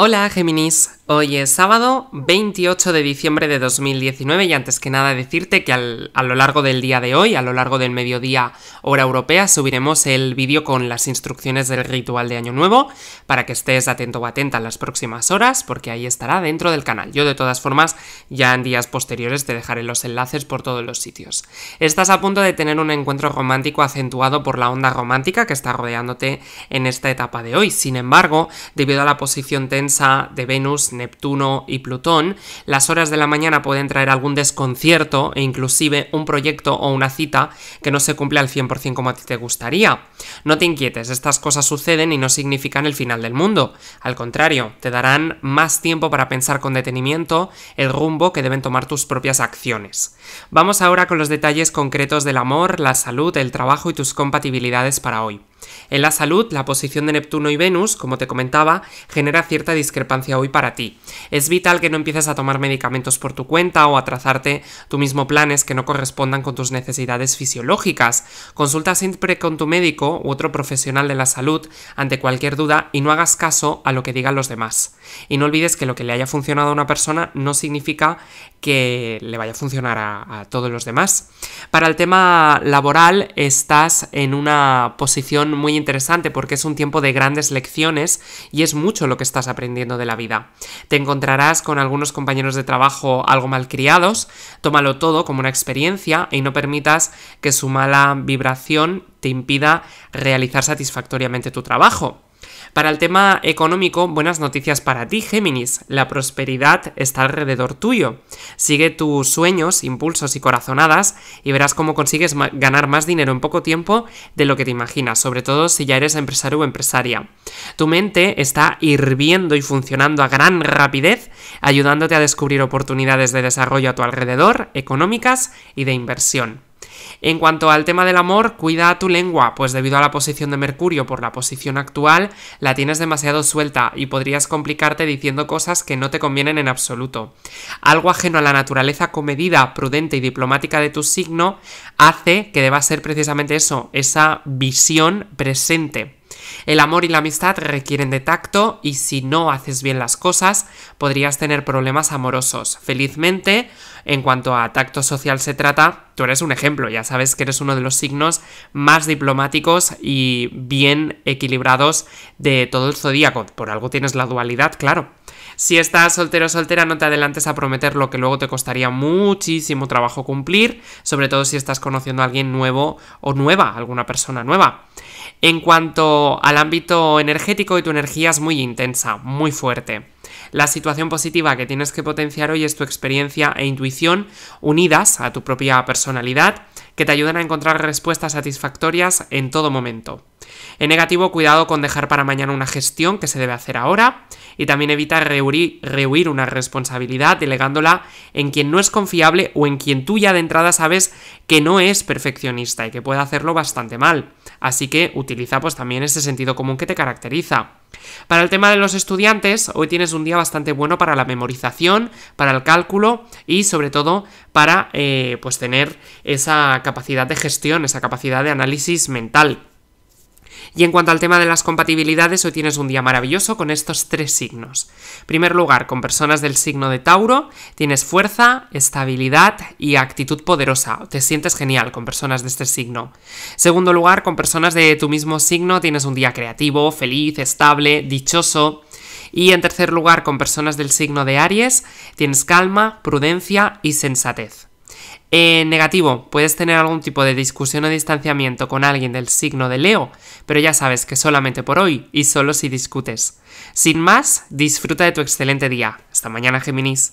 Hola Géminis, hoy es sábado 28 de diciembre de 2019 y antes que nada decirte que a lo largo del día de hoy, a lo largo del mediodía hora europea, subiremos el vídeo con las instrucciones del ritual de Año Nuevo para que estés atento o atenta en las próximas horas porque ahí estará dentro del canal. Yo de todas formas ya en días posteriores te dejaré los enlaces por todos los sitios. Estás a punto de tener un encuentro romántico acentuado por la onda romántica que está rodeándote en esta etapa de hoy. Sin embargo, debido a la posición tensa de Venus, Neptuno y Plutón, las horas de la mañana pueden traer algún desconcierto e inclusive un proyecto o una cita que no se cumple al 100% como a ti te gustaría. No te inquietes, estas cosas suceden y no significan el final del mundo. Al contrario, te darán más tiempo para pensar con detenimiento el rumbo que deben tomar tus propias acciones. Vamos ahora con los detalles concretos del amor, la salud, el trabajo y tus compatibilidades para hoy. En la salud, la posición de Neptuno y Venus, como te comentaba, genera cierta discrepancia hoy para ti. Es vital que no empieces a tomar medicamentos por tu cuenta o a trazarte tú mismo planes que no correspondan con tus necesidades fisiológicas. Consulta siempre con tu médico u otro profesional de la salud ante cualquier duda y no hagas caso a lo que digan los demás. Y no olvides que lo que le haya funcionado a una persona no significa que le vaya a funcionar a todos los demás. Para el tema laboral, estás en una posición muy interesante porque es un tiempo de grandes lecciones y es mucho lo que estás aprendiendo de la vida. Te encontrarás con algunos compañeros de trabajo algo malcriados. Tómalo todo como una experiencia y no permitas que su mala vibración te impida realizar satisfactoriamente tu trabajo. Para el tema económico, buenas noticias para ti, Géminis. La prosperidad está alrededor tuyo. Sigue tus sueños, impulsos y corazonadas y verás cómo consigues ganar más dinero en poco tiempo de lo que te imaginas, sobre todo si ya eres empresario o empresaria. Tu mente está hirviendo y funcionando a gran rapidez, ayudándote a descubrir oportunidades de desarrollo a tu alrededor, económicas y de inversión. En cuanto al tema del amor, cuida tu lengua, pues debido a la posición de Mercurio por la posición actual, la tienes demasiado suelta y podrías complicarte diciendo cosas que no te convienen en absoluto. Algo ajeno a la naturaleza comedida, prudente y diplomática de tu signo hace que deba ser precisamente eso, esa visión presente. El amor y la amistad requieren de tacto y si no haces bien las cosas podrías tener problemas amorosos. Felizmente, en cuanto a tacto social se trata, tú eres un ejemplo, ya sabes que eres uno de los signos más diplomáticos y bien equilibrados de todo el zodíaco, por algo tienes la dualidad, claro. Si estás soltero o soltera, no te adelantes a prometer lo que luego te costaría muchísimo trabajo cumplir, sobre todo si estás conociendo a alguien nuevo o nueva, alguna persona nueva. En cuanto al ámbito energético, tu energía es muy intensa, muy fuerte. La situación positiva que tienes que potenciar hoy es tu experiencia e intuición unidas a tu propia personalidad, que te ayudan a encontrar respuestas satisfactorias en todo momento. En negativo, cuidado con dejar para mañana una gestión que se debe hacer ahora y también evita rehuir una responsabilidad delegándola en quien no es confiable o en quien tú ya de entrada sabes que no es perfeccionista y que puede hacerlo bastante mal. Así que utiliza pues también ese sentido común que te caracteriza. Para el tema de los estudiantes, hoy tienes un día bastante bueno para la memorización, para el cálculo y sobre todo para pues tener esa capacidad de gestión, esa capacidad de análisis mental. Y en cuanto al tema de las compatibilidades, hoy tienes un día maravilloso con estos tres signos. En primer lugar, con personas del signo de Tauro, tienes fuerza, estabilidad y actitud poderosa. Te sientes genial con personas de este signo. En segundo lugar, con personas de tu mismo signo, tienes un día creativo, feliz, estable, dichoso. Y en tercer lugar, con personas del signo de Aries, tienes calma, prudencia y sensatez. En negativo, puedes tener algún tipo de discusión o distanciamiento con alguien del signo de Leo, pero ya sabes que solamente por hoy y solo si discutes. Sin más, disfruta de tu excelente día. Hasta mañana, Géminis.